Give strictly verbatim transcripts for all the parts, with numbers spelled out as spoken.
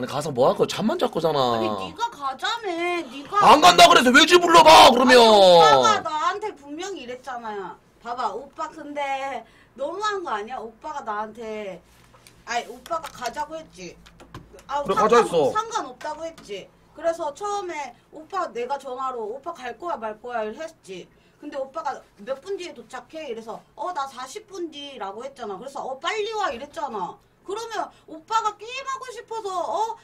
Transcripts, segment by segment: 아니 가서 뭐 할 거야? 잠만 잘 거잖아. 아니 네가 가자며. 네가 안 간다 그래서 왜 지 불러봐 그러면. 아니, 오빠가 나한테 분명히 이랬잖아요. 봐봐 오빠 근데 너무한 거 아니야? 오빠가 나한테 아니 오빠가 가자고 했지. 아 그래, 가자 했어. 상관없다고 했지. 그래서 처음에 오빠 내가 전화로 오빠 갈 거야 말 거야 했지. 근데 오빠가 몇 분 뒤에 도착해 이래서 어 나 사십 분 뒤라고 했잖아. 그래서 어 빨리 와 이랬잖아. 그러면 오빠가 게임하고 싶어서 어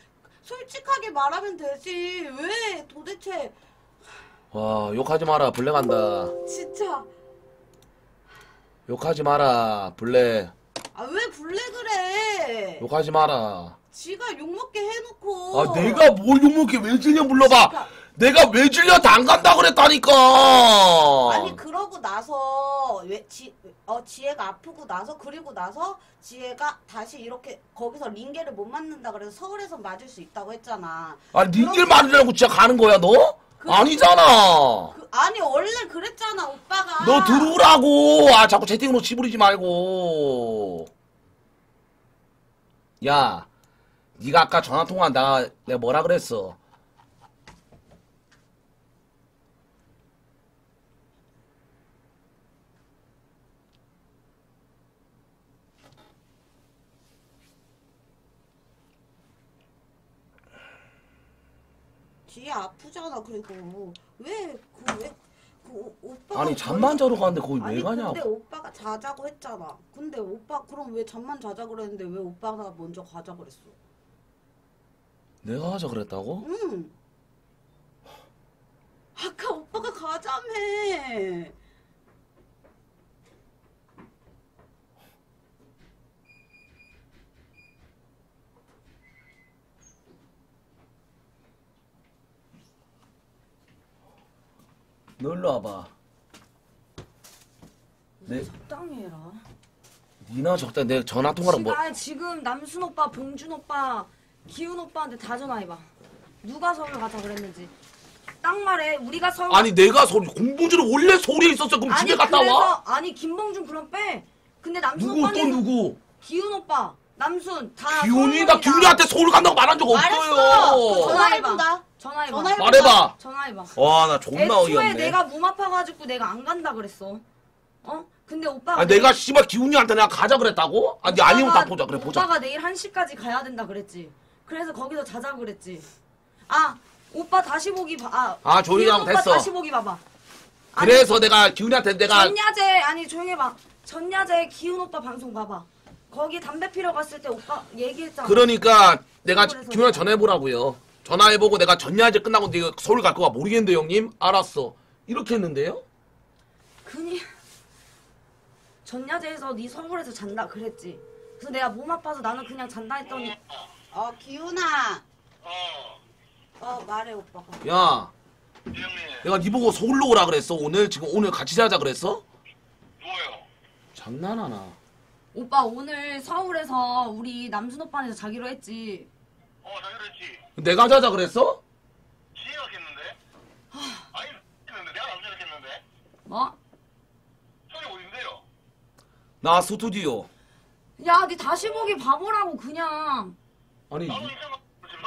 솔직하게 말하면 되지. 왜 도대체. 와 욕하지 마라 블랙 한다. 진짜 욕하지 마라 블랙. 아 왜 블랙을 해. 욕하지 마라. 지가 욕먹게 해놓고. 아 내가 뭘 욕먹게. 왜 질려 불러봐. 지가... 내가 왜 질려 다 안 간다 그랬다니까. 아니 그러고 나서 왜 지, 어, 지혜가 아프고 나서 그리고 나서 지혜가 다시 이렇게 거기서 링겔을 못 맞는다 그래서 서울에서 맞을 수 있다고 했잖아. 아니 링겔 그러고... 맞으려고 진짜 가는 거야 너? 그, 아니잖아. 그, 아니 원래 그랬잖아 오빠가. 너 들으라고. 아 자꾸 채팅으로 지부리지 말고. 야 니가 아까 전화통화 나 내가 뭐라 그랬어. 지혜 아프잖아. 그리고 왜 그 왜 그 오빠 아니 잠만 자러 가는데 거기 왜 가냐? 근데 오빠가 자자고 했잖아. 근데 오빠 그럼 왜 잠만 자자 그랬는데 왜 오빠가 먼저 가자 그랬어? 내가 하자 그랬다고? 응. 아까 오빠가 가자며. 너 일로 와봐. 네. 적당히 해라. 니나 적당히. 내 전화 통화를 뭐. 아 지금 남순 오빠, 봉준 오빠, 기훈 오빠한테 다 전화해봐. 누가 서울 가자 그랬는지. 딱 말해. 우리가 서울. 아니 내가 서울. 공봉준은 원래 서울에 있었어. 그럼 아니, 집에 갔다 그래서, 와? 아니 김봉준 그럼 빼. 근데 남순 오빠. 누구 또 누구? 기훈 오빠, 남순 다. 기훈이 나 기훈이한테 서울 간다고 말한 적 없어요. 전화해봐. 전화해봐. 전화해봐. 말해봐. 전화해봐. 와 나 존나 어이없네. 애초에 내가 몸 아파가지고 내가 안 간다 그랬어. 어? 근데 오빠가 아니, 내가 씨발 기훈이한테 내가 가자 그랬다고? 아니 오빠가, 아니면 다 보자 그래 보자. 오빠가 내일 한 시까지 가야 된다 그랬지. 그래서 거기서 자자고 그랬지. 아 오빠 다시 보기 봐. 아, 아 조용히 하면 됐어. 다시 보기 봐봐. 아니, 그래서 내가 기훈이한테 내가 전야제 아니 조용히 해봐. 전야제 기훈 오빠 방송 봐봐. 거기 담배 피러 갔을 때 오빠 얘기했잖아. 그러니까 내가 기훈이한테 전화해보라고요. 전화해보고 내가 전야제 끝나고 네가 서울 갈 거가 모르겠는데 형님? 알았어. 이렇게 했는데요? 그니 전야제에서 네 서울에서 잔다 그랬지. 그래서 내가 몸 아파서 나는 그냥 잔다 했더니 어 기훈아. 어. 어 말해 오빠가. 야. 네, 형님. 내가 네 보고 서울로 오라 그랬어 오늘. 지금 오늘 같이 자자 그랬어? 뭐요? 장난하나. 오빠 오늘 서울에서 우리 남순 오빠한테 자기로 했지. 어 자기로 했지. 내가 자자 그랬어? 지혜가 했는데. 아니 했는데 내가 남자 했는데. 뭐? 저기 어딘데요? 나 스튜디오. 야, 네 다시 보기 바보라고 그냥. 아니.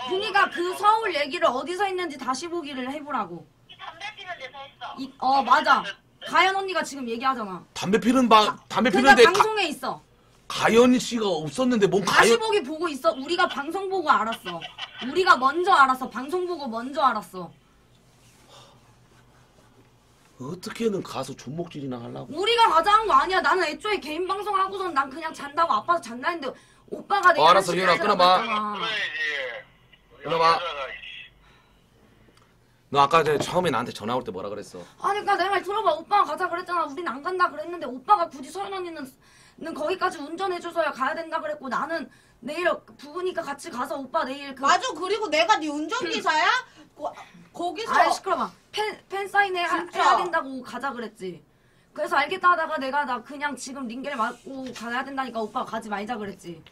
그니까 그 서울 얘기를 어디서 했는지 다시 보기를 해보라고. 담배 피는 데서 했어. 이, 어 맞아. 가연 언니가 지금 얘기하잖아. 담배 피는 방 담배 피는 데. 그러니까 방송에 가, 있어. 가연 씨가 없었는데 뭔 가연. 다시 보기 보고 있어. 우리가 방송 보고 알았어. 우리가 먼저 알았어. 방송 보고 먼저 알았어. 어떻게든 가서 존목질이나 하려고. 우리가 가자는 거 아니야. 나는 애초에 개인 방송 하고선 난 그냥 잔다고 아파서 잔다 했는데 오빠가 내가 어, 알았어. 얘나 끊어봐. 끊어봐. 너 아까 전에 처음에 나한테 전화 올 때 뭐라 그랬어? 아니 그러니까 내 말 들어봐. 오빠가 가자 그랬잖아. 우린 안 간다 그랬는데 오빠가 굳이 서연 언니는 거기까지 운전해줘서야 가야 된다 그랬고 나는 내일 부부니까 같이 가서 오빠 내일 그 맞아. 그리고 내가 네 운전기사야? 거, 거기서 아이 시끄러워. 팬, 팬 사인회 하, 해야 된다고 가자 그랬지. 그래서 알겠다 하다가 내가 나 그냥 지금 링겔 맞고 가야 된다니까 오빠 가지 말자 그랬지.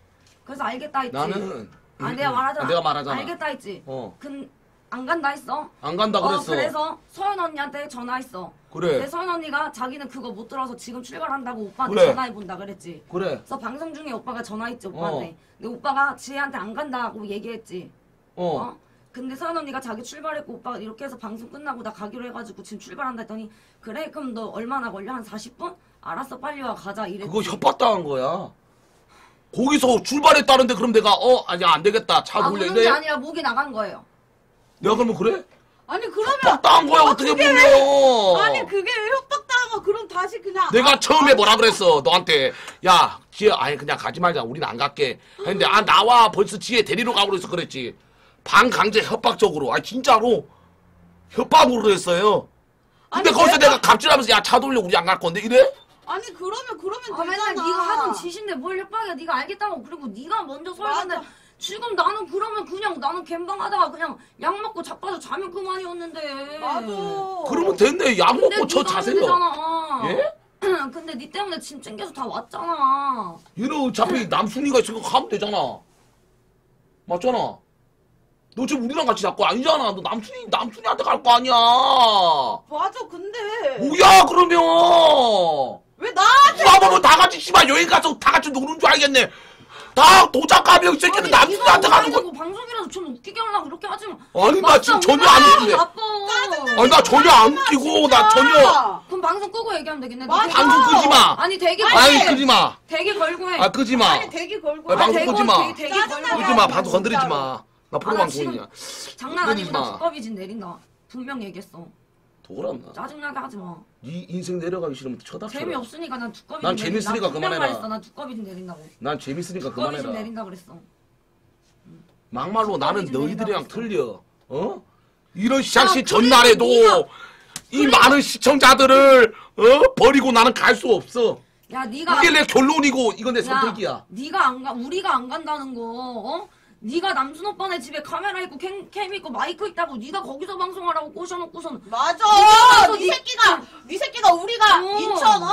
그래서 알겠다 했지. 나는 아 음, 내가 말하잖아. 아, 내가 말하잖아. 알겠다 했지. 어. 근, 안 간다 했어. 안 간다 그랬어. 어, 그래서 서연 언니한테 전화했어. 그래. 근데 서연 언니가 자기는 그거 못 들어서 지금 출발한다고 오빠한테 그래. 전화해본다 그랬지. 그래. 그래서 방송 중에 오빠가 전화했지 오빠한테. 어. 근데 오빠가 지혜한테 안 간다고 얘기했지. 어. 어? 근데 서연 언니가 자기 출발했고 오빠 이렇게 해서 방송 끝나고 나 가기로 해가지고 지금 출발한다 했더니 그래? 그럼 너 얼마나 걸려? 한 사십 분? 알았어 빨리 와 가자 이랬지. 그거 협박당한 거야. 거기서 출발했다는데 그럼 내가 어? 아니 안되겠다 차 몰려. 아, 그런 게 아니라 목이 나간 거예요. 내가 그러면 그래? 아니 그러면 협박당한 거야. 아, 어떻게 보면 왜? 아니 그게 왜 협박당한 거. 그럼 다시 그냥 내가 아, 처음에 아, 뭐라 그랬어 너한테. 야 지혜 아니 그냥 가지 말자 우린 안 갈게 했는데 아 나와 벌써 지혜 데리러 가고 그래서 그랬지. 반강제 협박적으로 아 진짜로 협박으로 그랬어요. 근데 아니, 거기서 내가, 내가 갑질하면서 야 차 돌려 우리 안 갈 건데 이래? 아니 그러면 그러면 아, 맨날 네가 하던 짓인데 뭘 협박이야. 네가 알겠다고. 그리고 네가 먼저 서야는데 지금 나는 그러면 그냥 나는 갬방하다가 그냥 약 먹고 자빠져 자면 그만이었는데. 맞아. 그러면 됐네. 약 먹고 저 자세가. 예? 근데 네 때문에 짐 챙겨서 다 왔잖아. 얘는 어차피 남순이가 지금 가면 되잖아. 맞잖아. 너 지금 우리랑 같이 갈 거 아니잖아. 너 남순이 남순이한테 갈 거 아니야. 맞아. 근데 뭐야 그러면. 왜 나한테? 누가 보면 다 같이 씨발 여행 가서 다 같이 노는 줄 알겠네. 다 도착하면 이 새끼는 남순이한테 가는 거. 방송이라도 좀 웃기게 하려고 그렇게 하지 마. 아니 나 지금 전혀 안 웃기네. 아니 나 전혀 안 웃기고 나 전혀. 그럼 방송 끄고 얘기하면 되겠네. 방송 끄지 마. 아니 대기 걸고. 아니 끄지 마. 대기 걸고 해. 아 끄지 마. 아니 대기 걸고. 방송 끄지 마. 끄지 마. 방송 건드리지 마. 나 프로 방송이야. 장난 아니구나. 두꺼비진 내린다. 분명 얘기했어. 도란다. 짜증나게 하지 마. 네 인생 내려가기 싫으면 쳐다쳐. 재미 없으니까 난 두꺼비진. 난 재밌으니까 그만해라. 난 두꺼비진 내린다고. 난 재밌으니까 그만해라. 두꺼비진 내린다 그랬어. 응. 막말로 나는 너희들이랑 틀려. 어? 이런 샷시 전날에도 네가... 이 그래. 많은 시청자들을 어? 버리고 나는 갈 수 없어. 야 네가 이게 내 결론이고 이건 내 선택이야. 네가 안 가, 우리가 안 간다는 거. 어? 네가 남순 오빠네 집에 카메라 있고 캠, 캠 있고 마이크 있다고 네가 거기서 방송하라고 꼬셔놓고선. 맞아. 네, 네 새끼가 네 새끼가 우리가 어. 인천 어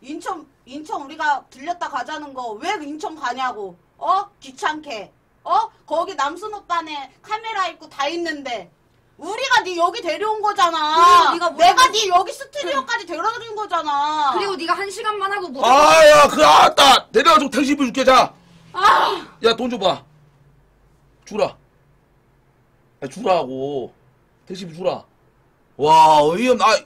인천 인천 우리가 들렸다 가자는 거 왜 인천 가냐고 어 귀찮게 어 거기 남순 오빠네 카메라 있고 다 있는데 우리가 네 여기 데려온 거잖아. 네가 내가 네 여기 스튜디오까지 데려다준 거잖아. 그리고 네가 한 시간만 하고 뭐 아야 그 아따 데려가서 택시비 줄게. 자 야 돈 줘봐. 주라. 아, 주라고. 택시비 주라. 와, 어이없나. 아,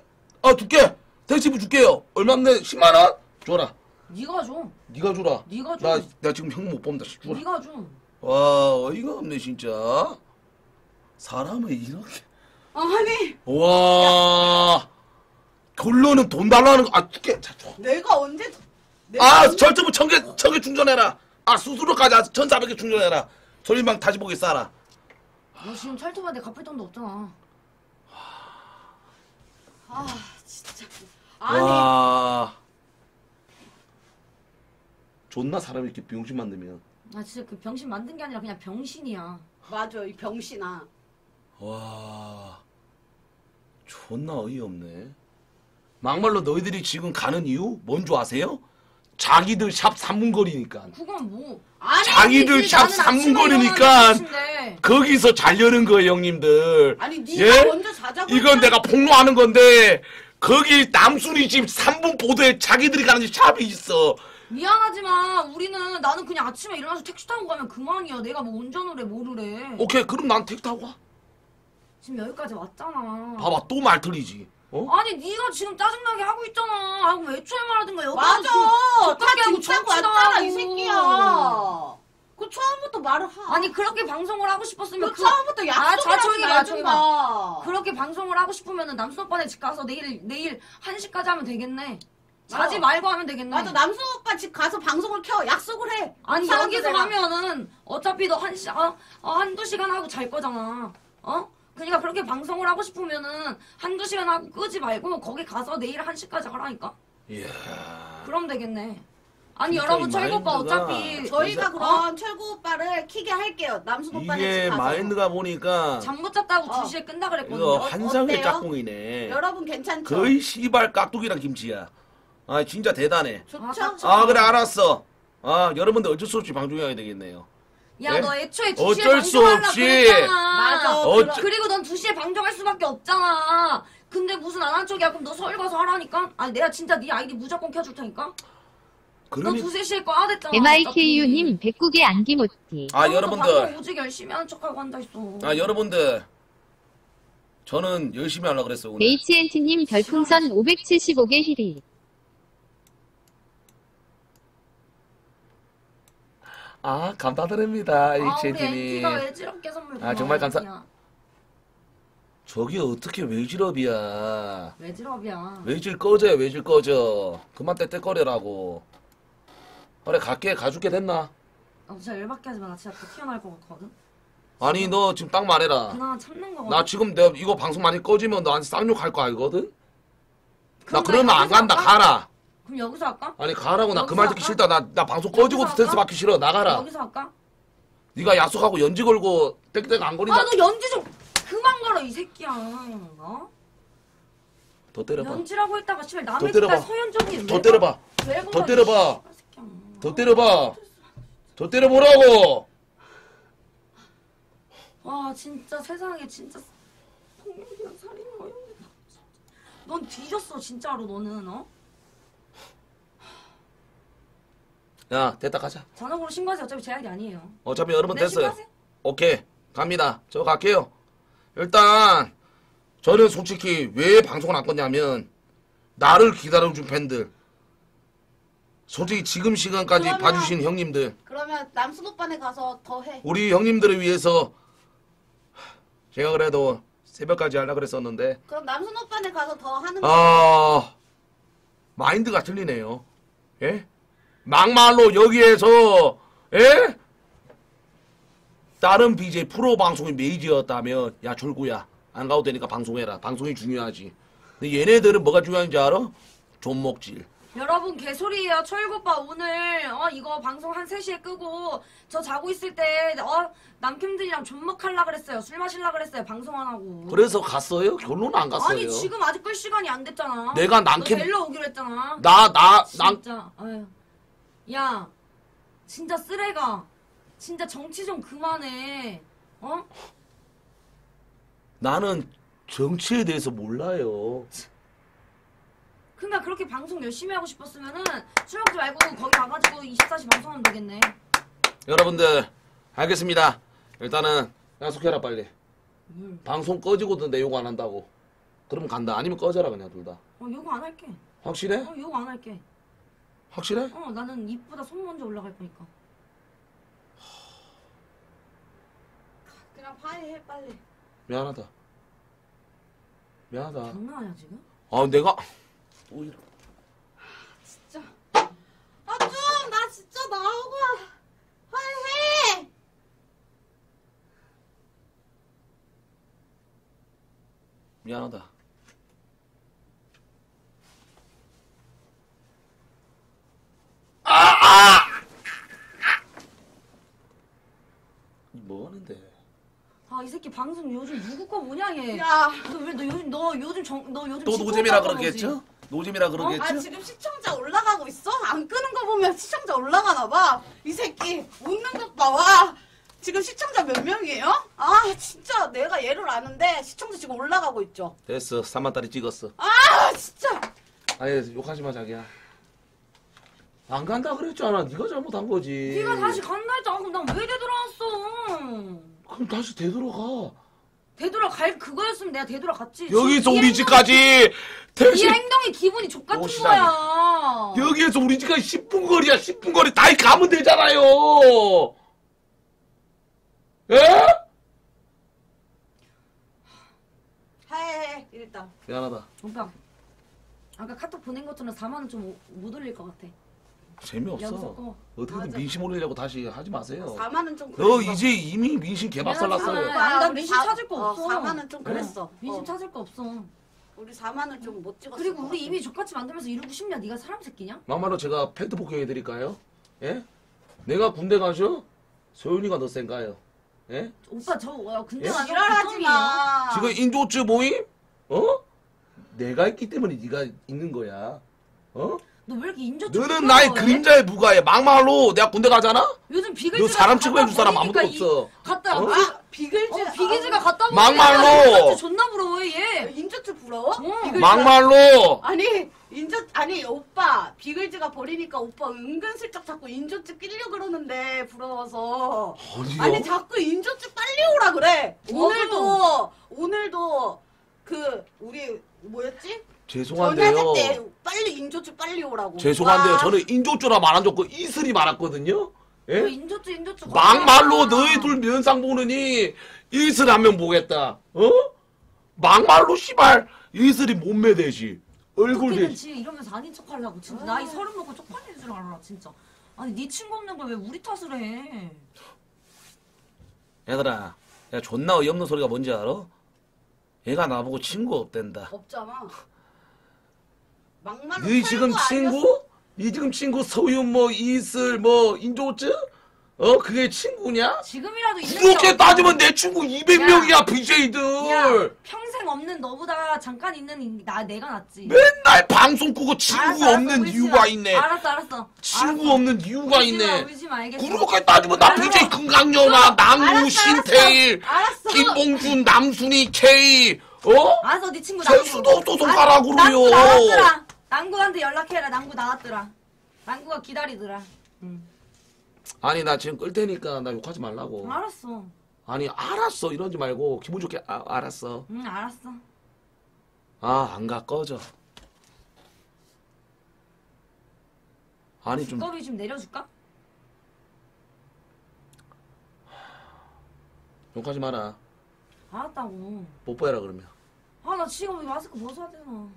아, 줄게. 택시비 줄게요. 얼마인데? 십만 원? 줘라. 니가 줘. 니가 줘라. 니가 줘. 나, 나 지금 현금 못 뽑는다. 주라. 니가 줘. 와, 어이가 없네, 진짜. 사람을 이렇게. 아니. 와. 야. 결론은 돈 달라는 거. 아, 줄게. 자, 줘. 내가 언제. 내가 아, 언제... 절제부 천 개, 천 개 충전해라. 아, 수수료까지 천사백 개 충전해라. 솔림방 다시 보기 싸라. 너 지금 찰토반데 갚을 돈도 없잖아. 아 진짜. 아니. 와. 존나 사람 이렇게 병신 만들면. 아 진짜 그 병신 만든 게 아니라 그냥 병신이야. 맞아 이 병신아. 와. 존나 어이없네. 막말로 너희들이 지금 가는 이유 뭔 줄 아세요? 자기들 샵 삼 분 거리니까. 그건 뭐. 아니, 자기들 샵 삼 분 거리니까 거기서 자려는 거예요 형님들. 아니 니가 예? 먼저 자자고. 이건 내가 폭로하는 건데 거기 남순이 집 삼 분 보도에 자기들이 가는 샵이 있어. 미안하지만 우리는 나는 그냥 아침에 일어나서 택시 타고 가면 그만이야. 내가 뭐 운전을 해 뭐를 해. 오케이 그럼 난 택시 타고 가. 지금 여기까지 왔잖아. 봐봐 또 말 틀리지. 어? 아니 네가 지금 짜증나게 하고 있잖아. 아, 왜 애초에 말하든가 여기 맞아. 다 진짜고 왔잖아 이 새끼야. 그 처음부터 말을 하. 아니 그렇게 방송을 하고 싶었으면 그, 그... 처음부터 약속을 하지 마. 그렇게 방송을 하고 싶으면은 남순 오빠네 집 가서 내일 내일 한 시까지 하면 되겠네. 자지 맞아. 말고 하면 되겠네. 맞아 남순 오빠 집 가서 방송을 켜. 약속을 해. 아니 여기서 하면은 어차피 너 한 시 아, 아 한두 시간 하고 잘 거잖아. 어? 그니까 그렇게 방송을 하고 싶으면은 한두 시간 하고 끄지 말고 거기 가서 내일 한 시까지 하라니까. 이야. 그럼 되겠네. 아니 여러분 철구 오빠 어차피 저희가 그럼 어? 철구 오빠를 키게 할게요. 남순 오빠네 집 가서. 이게 마인드가 보니까 잠 못 잤다고 어. 두 시에 끈다 그랬거든요. 이거 환상의 짝꿍이네. 여러분 괜찮죠? 거의 시발 깍두기랑 김치야. 아 진짜 대단해. 좋죠? 아 그래 알았어. 아 여러분들 어쩔 수 없이 방송해야 되겠네요. 야, 네? 너 애초에 두 시에 방정하려고 그랬잖아. 맞아. 어쩌... 그리고 넌 두 시에 방정할 수밖에 없잖아. 근데 무슨 안 한 쪽이야. 그럼 너 서울 가서 하라니까? 아니, 내가 진짜 네 아이디 무조건 켜줄 테니까? 그러니... 너 두세 시에 꺼야 됐잖아. 엠아이케이유님 백국의 안기모띠. 아, 아 여러분들. 오직 열심히 하는 척하고 앉아있어. 아 여러분들. 저는 열심히 하려고 그랬어 오늘. 에이치엔티님 별풍선 오백칠십오 개 히리. 아 감사드립니다. 아, 에이치엔티님. 우리 엔티가 외지럽게 선물 고마워. 아 정말 감사. 저게 어떻게 외지럽이야. 외지럽이야. 외질 꺼져요. 외질 꺼져. 그만 떼떼거리라고. 그래 갈게. 가줄게 됐나? 아 진짜 열받게 하지마. 나 진짜 더 튀어나올 것 같거든? 아니 너 지금 딱 말해라. 그나 참는 거거든. 나 지금 내가 이거 방송 많이 꺼지면 너한테 쌍욕할 거 알거든? 나 그러면 안 간다. 할까? 가라. 그럼 여기서 할까? 아니 가라고. 나 그 말 듣기 싫다. 나, 나 방송 꺼지고 스트레스 받기 싫어. 나가라. 여기서 할까? 네가 약속하고 연지 걸고 땡땡 안 거린다. 아 너 연지 좀 그만 걸어 이 새끼야. 어? 더 때려봐. 연지라고 했다가 씨발 남의 집딸 서현정이 더 때려봐. 더 때려봐. 더 때려봐. 더 때려보라고. 와 진짜 세상에 진짜 폭력이랑 살인이랑 이런 게 다 진짜 넌 뒤졌어 진짜로 너는. 어? 야 됐다 가자. 전화번호 신고하세요. 어차피 제약이 아니에요. 어차피 여러분 됐어요. 신고하세요? 오케이 갑니다. 저 갈게요. 일단 저는 솔직히 왜 방송을 안 껐냐면 나를 기다려준 팬들 솔직히 지금 시간까지 그러면, 봐주신 형님들 그러면 남순 오빠네 가서 더 해. 우리 형님들을 위해서 제가 그래도 새벽까지 하려고 그랬었는데 그럼 남순 오빠네 가서 더 하는 거. 아... 마인드가 틀리네요. 예? 막말로 여기에서 예? 다른 비제이 프로 방송이 메이저였다면 야 졸구야 안 가도 되니까 방송해라. 방송이 중요하지. 근데 얘네들은 뭐가 중요한지 알아? 존목질. 여러분 개소리예요. 철구빠 오늘 어 이거 방송 한 세 시에 끄고 저 자고 있을 때 어 남캠들이랑 존먹하려고 그랬어요. 술 마실라 그랬어요. 방송 안 하고. 그래서 갔어요? 결론은 안 갔어요. 아니 지금 아직 끌 시간이 안 됐잖아. 내가 남캠 너 데리러 오기로 했잖아. 나 나 남 진짜 아유. 야 진짜 쓰레가 진짜 정치 좀 그만해. 어? 나는 정치에 대해서 몰라요. 그니까 그렇게 방송 열심히 하고 싶었으면은 술 먹지 말고 거기 가가지고 이십사 시 방송하면 되겠네. 여러분들 알겠습니다. 일단은 약속해라 빨리. 뭘. 방송 꺼지고도 내 요구 안 한다고. 그럼 간다. 아니면 꺼져라 그냥 둘 다. 어 요구 안 할게. 확실해? 어 요구 안 할게. 확실해? 어 나는 입보다 손 먼저 올라갈 거니까. 그냥 빨리 해 빨리. 미안하다. 미안하다. 장난 아니야 지금? 아 내가 오히려. 아 진짜. 아 좀 나 진짜 나오고 빨리 해. 미안하다. 아아. 뭐 하는데? 아 이 새끼 방송 요즘 누구 거 뭐냐 얘. 야 너 왜 너 요즘 너 요즘 정 너 요즘 또 노잼이라 그러겠죠? 노잼이라 그러겠죠? 어? 아 지금 시청자 올라가고 있어? 안 끄는 거 보면 시청자 올라가나 봐. 이 새끼 웃는 것 봐. 와 지금 시청자 몇 명이에요? 아 진짜 내가 얘를 아는데 시청자 지금 올라가고 있죠. 됐어 삼만 달이 찍었어. 아 진짜. 아니 욕하지 마 자기야. 안 간다 그랬잖아. 네가 잘못한 거지. 네가 다시 간다 했잖아. 그럼 난 왜 되돌아왔어? 그럼 다시 되돌아가. 되돌아갈 그거였으면 내가 되돌아갔지. 여기서 우리 행동이, 집까지. 대신... 이 행동이 기분이 족같은 거야. 여기에서 우리 집까지 십 분 거리야. 십 분 거리 다 가면 되잖아요. 에? 하해 이랬다. 미안하다. 오빠 아까 카톡 보낸 것처럼 사만 원 좀 못 올릴 것 같아. 재미없어. 어떻게든 맞아. 민심 올리려고 다시 하지 마세요. 사만은 좀 그랬어. 너 이제 이미 민심 개박살 났어요. 아니 나 민심 사, 찾을 거 어, 없어. 사만은 좀 그랬어. 응. 민심 어. 찾을 거 없어. 우리 사만은 좀 못 찍었어. 그리고 우리 같아. 이미 족같이 만들면서 이러고 싶냐? 네가 사람 새끼냐? 막말로 제가 팩트 폭행해드릴까요? 예? 내가 군대 가죠? 소윤이가 더 센가요? 예? 오빠 저 어, 군대 가서 지랄하지 마. 지금 인조주 모임? 어? 내가 있기 때문에 네가 있는 거야. 어? 너 왜 이렇게 인조 너는 나의 거야? 그림자의 부가에 막말로 내가 군대 가잖아? 요즘 비글즈가 너 사람 취급해 줄 사람 아무도 없어. 갔다 어? 아, 비글즈 어, 비글즈가 갔다 오면 막말로 인조트 존나 부러워해 얘. 인조트 부러워? 어. 막말로 아니 인조, 아니 오빠 비글즈가 버리니까 오빠 은근슬쩍 자꾸 인조집 끼려고 그러는데 부러워서. 어디요? 아니 자꾸 인조집 빨리 오라 그래. 오늘도 오늘도 그 우리 뭐였지? 죄송한데요. 전화할 때 빨리 인조주 빨리 오라고. 죄송한데요. 와. 저는 인조주라 말 안 줬고 이슬이 말았거든요. 예? 인조주 인조주. 막말로 너희 둘 면상 보느니 이슬 한 명 보겠다. 어? 막말로 씨발 이슬이 몸매 되지. 얼굴 되지. 지금 이러면서 아닌 척 하려고. 진짜 에이. 나이 서른 먹고 쪽팔리는 줄 알아 진짜. 아니 네 친구 없는 걸 왜 우리 탓을 해. 얘들아. 야 존나 어이없는 소리가 뭔지 알아? 얘가 나보고 친구 없댄다. 없잖아. 막말로 네 지금 친구? 아니었어? 네 지금 친구 서윤 뭐 이슬 뭐 인조즈? 어? 그게 친구냐? 지금이라도 있는 그렇게 따지면 내 친구 이백 명이야 야, 비제이들. 야, 평생 없는 너보다 잠깐 있는 나 내가 낫지. 맨날 방송 끄고 친구 알았어, 없는 알았어, 이유가 있네. 알았어 알았어. 친구 알았어. 없는 이유가 울지 있네. 마, 울지 마, 알겠어. 그렇게 따지면 나 알았어. 비제이 금강영화, 남우, 신태일, 알았어. 김봉준, 남순이, K. 어? 알았어 네 친구 남구. 재수도 없어 손가락으로요. 나왔더라. 남구한테 연락해라. 남구 나왔더라. 남구가 기다리더라. 응. 아니 나 지금 끌 테니까 나 욕하지 말라고. 알았어. 아니 알았어 이러지 말고 기분 좋게 아, 알았어. 응 알았어. 아 안 가 꺼져. 아니 좀. 두꺼비 좀 내려줄까? 욕하지 마라. 알았다고. 뽀뽀해라 그러면. 아 나 지금 마스크 벗어야 되나.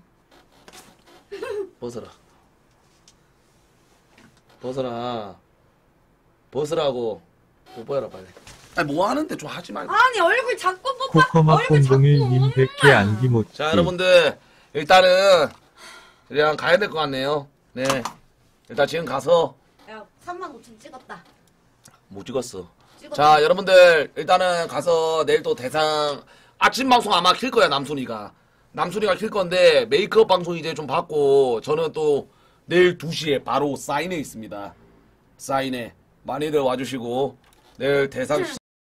벗어라. 벗어라. 벗으라고. 뽀뽀해라 빨리. 아니 뭐하는데 좀 하지 말고. 아니 얼굴 자꾸 뽀뽀. 얼굴 자꾸 뽀뽀. 음. 자 여러분들 일단은 그냥 가야 될 것 같네요. 네 일단 지금 가서. 야 삼만 오천 찍었다. 못 찍었어. 찍었다. 자 여러분들 일단은 가서 내일 또 대상 아침 방송 아마 킬 거야 남순이가. 남순이가 킬 건데 메이크업 방송 이제 좀 받고 저는 또 내일 두 시에 바로 사인회 있습니다. 사인회. 많이들 와주시고 내일 대상